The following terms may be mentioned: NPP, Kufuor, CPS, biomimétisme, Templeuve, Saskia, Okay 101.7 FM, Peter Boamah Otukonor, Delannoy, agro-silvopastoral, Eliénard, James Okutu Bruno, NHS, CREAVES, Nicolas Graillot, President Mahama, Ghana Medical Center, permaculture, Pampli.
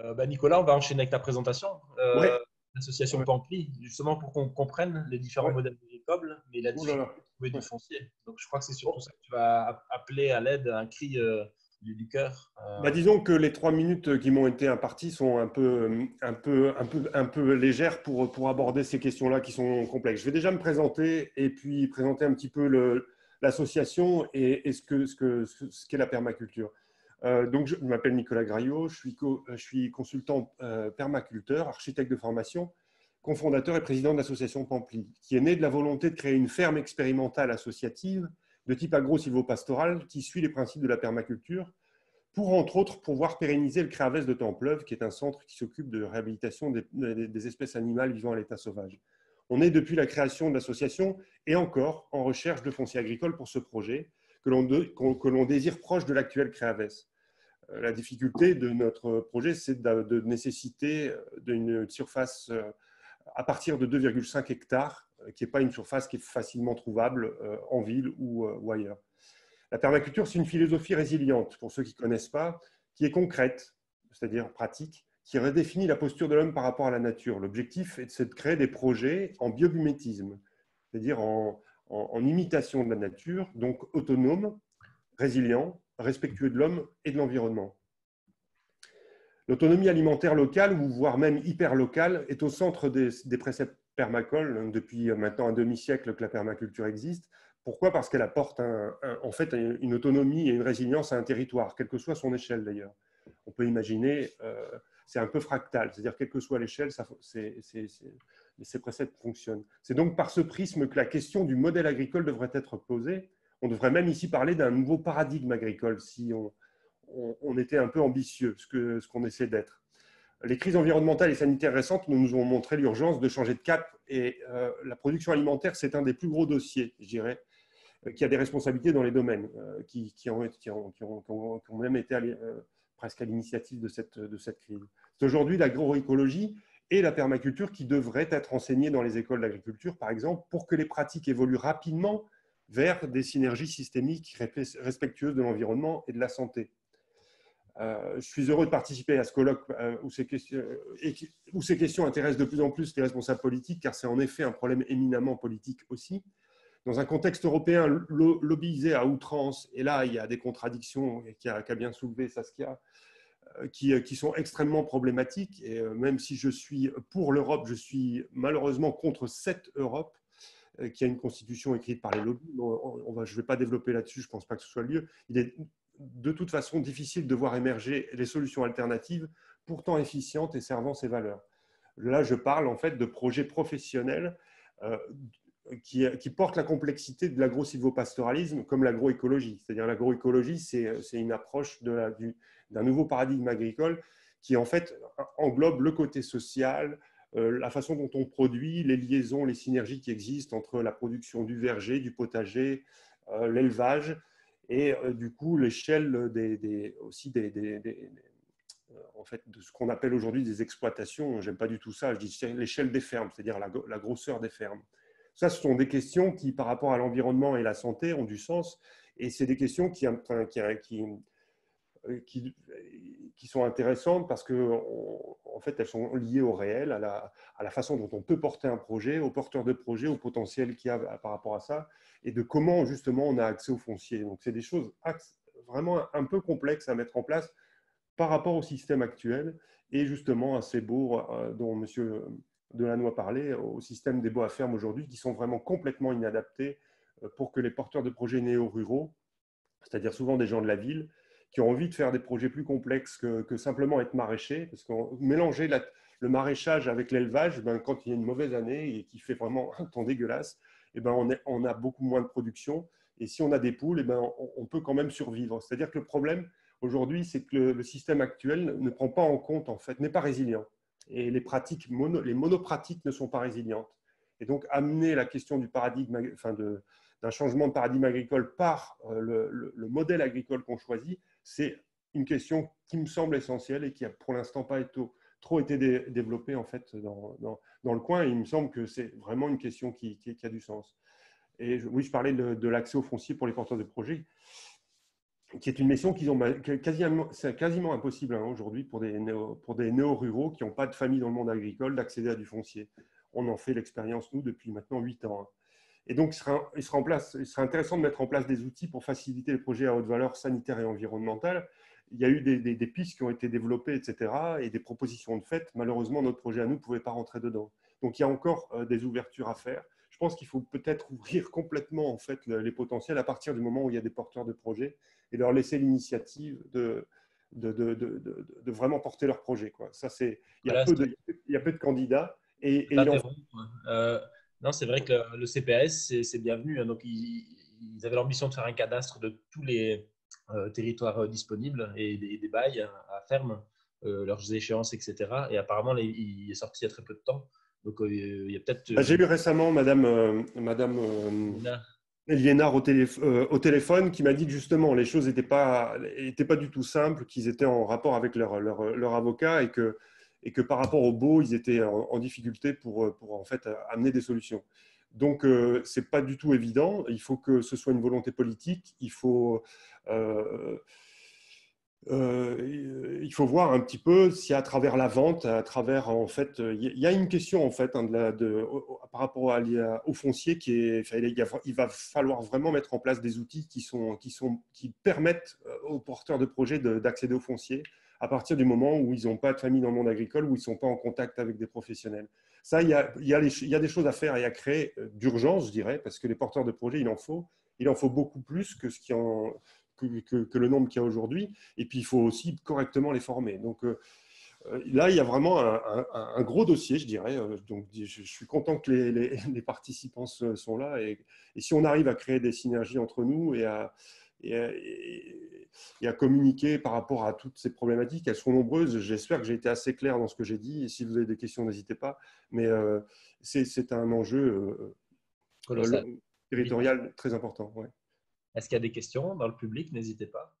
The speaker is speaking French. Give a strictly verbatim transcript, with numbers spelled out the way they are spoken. Euh, bah Nicolas, on va enchaîner avec ta présentation. Euh, ouais. L'association ouais. Pampli, justement pour qu'on comprenne les différents ouais. modèles agricoles, mais la difficulté de trouver du foncier. Donc, je crois que c'est surtout ça que tu vas appeler à l'aide un cri euh, du, du cœur. Euh... Bah, disons que les trois minutes qui m'ont été imparties sont un peu, un peu, un peu, un peu légères pour, pour aborder ces questions-là qui sont complexes. Je vais déjà me présenter et puis présenter un petit peu le, l'association et, et ce qu'est ce que, ce qu'est la permaculture. Euh, donc, je, je m'appelle Nicolas Graillot, je suis, co, je suis consultant euh, permaculteur, architecte de formation, cofondateur et président de l'association Pampli, qui est née de la volonté de créer une ferme expérimentale associative de type agro-silvopastoral qui suit les principes de la permaculture pour, entre autres, pouvoir pérenniser le CREAVES de Templeuve, qui est un centre qui s'occupe de réhabilitation des, des espèces animales vivant à l'état sauvage. On est depuis la création de l'association et encore en recherche de foncier agricole pour ce projet que l'on désire proche de l'actuel CREAVES. La difficulté de notre projet, c'est de nécessiter d'une surface à partir de deux virgule cinq hectares, qui n'est pas une surface qui est facilement trouvable en ville ou ailleurs. La permaculture, c'est une philosophie résiliente, pour ceux qui ne connaissent pas, qui est concrète, c'est-à-dire pratique, qui redéfinit la posture de l'homme par rapport à la nature. L'objectif, c'est de créer des projets en biomimétisme, c'est-à-dire en... en imitation de la nature, donc autonome, résilient, respectueux de l'homme et de l'environnement. L'autonomie alimentaire locale, ou voire même hyperlocale, est au centre des, des préceptes permacoles. Depuis maintenant un demi-siècle que la permaculture existe. Pourquoi? Parce qu'elle apporte un, un, en fait une autonomie et une résilience à un territoire, quelle que soit son échelle d'ailleurs. On peut imaginer, euh, c'est un peu fractal, c'est-à-dire quelle que soit l'échelle, ça, c'est... c'est, c'est et ces préceptes fonctionnent. C'est donc par ce prisme que la question du modèle agricole devrait être posée. On devrait même ici parler d'un nouveau paradigme agricole si on, on, on était un peu ambitieux, ce que, ce qu'on essaie d'être. Les crises environnementales et sanitaires récentes nous ont montré l'urgence de changer de cap et euh, la production alimentaire, c'est un des plus gros dossiers, je dirais, qui a des responsabilités dans les domaines, euh, qui, qui, ont, qui, ont, qui, ont, qui, ont, qui ont même été euh, presque à l'initiative de cette, de cette crise. C'est aujourd'hui l'agroécologie et la permaculture qui devrait être enseignée dans les écoles d'agriculture, par exemple, pour que les pratiques évoluent rapidement vers des synergies systémiques respectueuses de l'environnement et de la santé. Euh, je suis heureux de participer à ce colloque euh, où, ces questions, et, où ces questions intéressent de plus en plus les responsables politiques, car c'est en effet un problème éminemment politique aussi. Dans un contexte européen lo lobbyisé à outrance, et là, il y a des contradictions qu'a qu'a bien soulevé Saskia, Qui, qui sont extrêmement problématiques. Et même si je suis pour l'Europe, je suis malheureusement contre cette Europe qui a une constitution écrite par les lobbies. On va, je ne vais pas développer là-dessus, je ne pense pas que ce soit le lieu. Il est de toute façon difficile de voir émerger les solutions alternatives, pourtant efficientes et servant ces valeurs. Là, je parle en fait de projets professionnels euh, qui, qui portent la complexité de l'agro-silvopastoralisme comme l'agroécologie. C'est-à-dire l'agroécologie, c'est une approche de la, du... d'un nouveau paradigme agricole qui en fait englobe le côté social, euh, la façon dont on produit, les liaisons, les synergies qui existent entre la production du verger, du potager, euh, l'élevage et euh, du coup l'échelle des, des, aussi des, des, des, euh, en fait, de ce qu'on appelle aujourd'hui des exploitations. J'aime pas du tout ça, je dis l'échelle des fermes, c'est-à-dire la, la grosseur des fermes. Ça, ce sont des questions qui par rapport à l'environnement et la santé ont du sens et c'est des questions qui, qui, qui Qui, qui sont intéressantes parce que en fait elles sont liées au réel, à la, à la façon dont on peut porter un projet, aux porteurs de projet, au potentiel qu'il y a par rapport à ça et de comment justement on a accès au foncier. Donc c'est des choses vraiment un peu complexes à mettre en place par rapport au système actuel et justement à ces baux dont monsieur Delannoy parlait, au système des baux à ferme aujourd'hui qui sont vraiment complètement inadaptés pour que les porteurs de projets néo-ruraux, c'est-à-dire souvent des gens de la ville, qui ont envie de faire des projets plus complexes que, que simplement être maraîcher, parce que mélanger la, le maraîchage avec l'élevage, ben, quand il y a une mauvaise année et qu'il fait vraiment un temps dégueulasse, et ben, on, est, on a beaucoup moins de production. Et si on a des poules, et ben, on, on peut quand même survivre. C'est-à-dire que le problème aujourd'hui, c'est que le, le système actuel ne prend pas en compte, en fait, n'est pas résilient. Et les pratiques mono, les monopratiques ne sont pas résilientes. Et donc, amener la question du paradigme, enfin de, d'un changement de paradigme agricole par le, le, le modèle agricole qu'on choisit, c'est une question qui me semble essentielle et qui n'a pour l'instant pas été, trop été dé, développée en fait, dans, dans, dans le coin. Et il me semble que c'est vraiment une question qui, qui, qui a du sens. Et je, oui, je parlais de, de l'accès au foncier pour les porteurs de projets. qui est une mission qu'ils ont quasiment, c'est quasiment impossible hein, aujourd'hui pour des néo, pour des néo-ruraux qui n'ont pas de famille dans le monde agricole d'accéder à du foncier. On en fait l'expérience, nous, depuis maintenant huit ans. Hein. Et donc, il sera, il sera en place, il sera intéressant de mettre en place des outils pour faciliter les projets à haute valeur sanitaire et environnementale. Il y a eu des, des, des pistes qui ont été développées, et cetera, et des propositions de fait. Malheureusement, notre projet à nous ne pouvait pas rentrer dedans. Donc, il y a encore euh, des ouvertures à faire. Je pense qu'il faut peut-être ouvrir complètement en fait, les potentiels à partir du moment où il y a des porteurs de projets et leur laisser l'initiative de, de, de, de, de, de vraiment porter leur projet. Quoi. Ça, c'est, il, y a voilà, peu de, il y a peu de candidats. Et, et en... euh, non, c'est vrai que le, le C P S, c'est bienvenu. Hein. Donc, ils, ils avaient l'ambition de faire un cadastre de tous les euh, territoires euh, disponibles et des, des bails à, à ferme, euh, leurs échéances, et cetera. Et apparemment, là, il est sorti il y a très peu de temps. Donc, euh, il y a peut-être… Bah, j'ai eu récemment Madame, euh, Madame euh, Eliénard au, téléf euh, au téléphone qui m'a dit que justement, les choses n'étaient pas, pas du tout simples, qu'ils étaient en rapport avec leur, leur, leur avocat et que, et que par rapport au B O, ils étaient en, en difficulté pour, pour en fait, amener des solutions. Donc, euh, ce n'est pas du tout évident. Il faut que ce soit une volonté politique. Il faut… Euh, Euh, il faut voir un petit peu si à travers la vente, à travers en fait, il y a une question en fait hein, de la, de, au, par rapport à, à, au foncier qui est, enfin, il, y a, il va falloir vraiment mettre en place des outils qui sont, qui sont, qui permettent aux porteurs de projets d'accéder au foncier à partir du moment où ils n'ont pas de famille dans le monde agricole, où ils ne sont pas en contact avec des professionnels. Ça, il y a, il y a, les, il y a des choses à faire et à créer d'urgence, je dirais, parce que les porteurs de projets, il en faut, il en faut beaucoup plus que ce qui en Que, que, que le nombre qu'il y a aujourd'hui, et puis il faut aussi correctement les former. Donc euh, là, il y a vraiment un, un, un gros dossier, je dirais. Donc je, je suis content que les, les, les participants sont là, et, et si on arrive à créer des synergies entre nous et à, et, à, et à communiquer par rapport à toutes ces problématiques, elles sont nombreuses. J'espère que j'ai été assez clair dans ce que j'ai dit, et si vous avez des questions, n'hésitez pas. Mais euh, c'est un enjeu euh, territorial très important. Ouais. Est-ce qu'il y a des questions dans le public? N'hésitez pas.